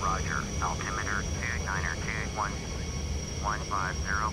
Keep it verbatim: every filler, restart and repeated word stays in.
Roger. Altimeter two niner two one one five zero.